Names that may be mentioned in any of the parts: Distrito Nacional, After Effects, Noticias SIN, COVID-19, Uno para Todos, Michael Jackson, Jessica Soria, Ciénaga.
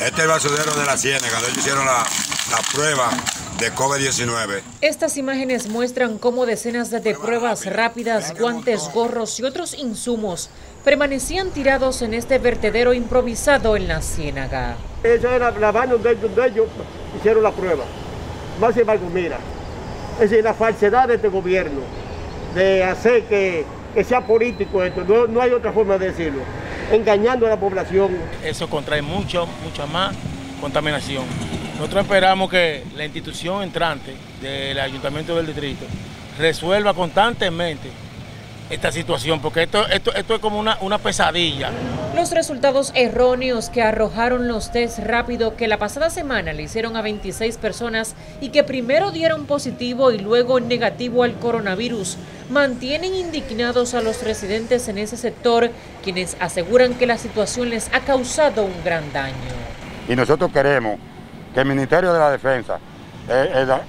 Este es el basudero de la Ciénaga, donde hicieron la prueba de COVID-19. Estas imágenes muestran cómo decenas de pruebas rápidas, guantes, gorros y otros insumos permanecían tirados en este vertedero improvisado en la Ciénaga. Esa era la vaina donde ellos hicieron la prueba. Más embargo, mira, es la falsedad de este gobierno de hacer que sea político esto, no hay otra forma de decirlo. Engañando a la población. Eso contrae mucha más contaminación. Nosotros esperamos que la institución entrante del Ayuntamiento del Distrito resuelva constantemente esta situación, porque esto es como una pesadilla. Los resultados erróneos que arrojaron los test rápido que la pasada semana le hicieron a 26 personas y que primero dieron positivo y luego negativo al coronavirus mantienen indignados a los residentes en ese sector, quienes aseguran que la situación les ha causado un gran daño. Y nosotros queremos que el Ministerio de la Defensa,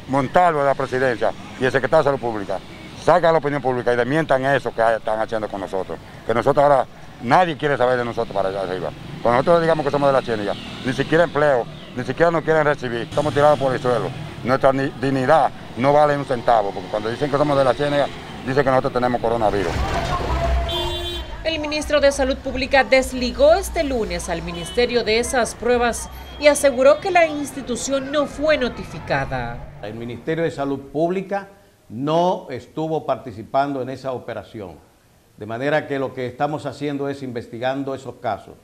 Montalvo de la Presidencia y el Secretario de Salud Pública saca a la opinión pública y desmientan eso que están haciendo con nosotros. Que nosotros ahora, nadie quiere saber de nosotros para allá arriba. Cuando nosotros digamos que somos de la Ciénaga, ni siquiera empleo, ni siquiera nos quieren recibir. Estamos tirados por el suelo. Nuestra dignidad no vale un centavo, porque cuando dicen que somos de la Ciénaga, dicen que nosotros tenemos coronavirus. El ministro de Salud Pública desligó este lunes al ministerio de esas pruebas y aseguró que la institución no fue notificada. El Ministerio de Salud Pública no estuvo participando en esa operación, de manera que lo que estamos haciendo es investigando esos casos.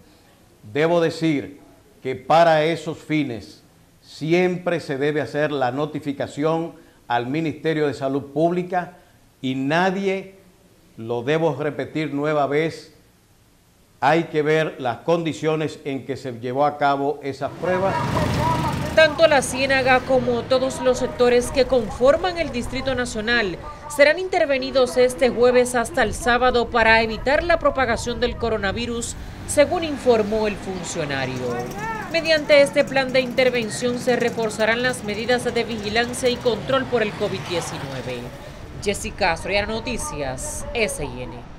Debo decir que para esos fines siempre se debe hacer la notificación al Ministerio de Salud Pública y nadie, lo debo repetir nueva vez, hay que ver las condiciones en que se llevó a cabo esas pruebas. Tanto la Ciénaga como todos los sectores que conforman el Distrito Nacional serán intervenidos este jueves hasta el sábado para evitar la propagación del coronavirus, según informó el funcionario. Mediante este plan de intervención se reforzarán las medidas de vigilancia y control por el COVID-19. Jessica Soria, Noticias SIN.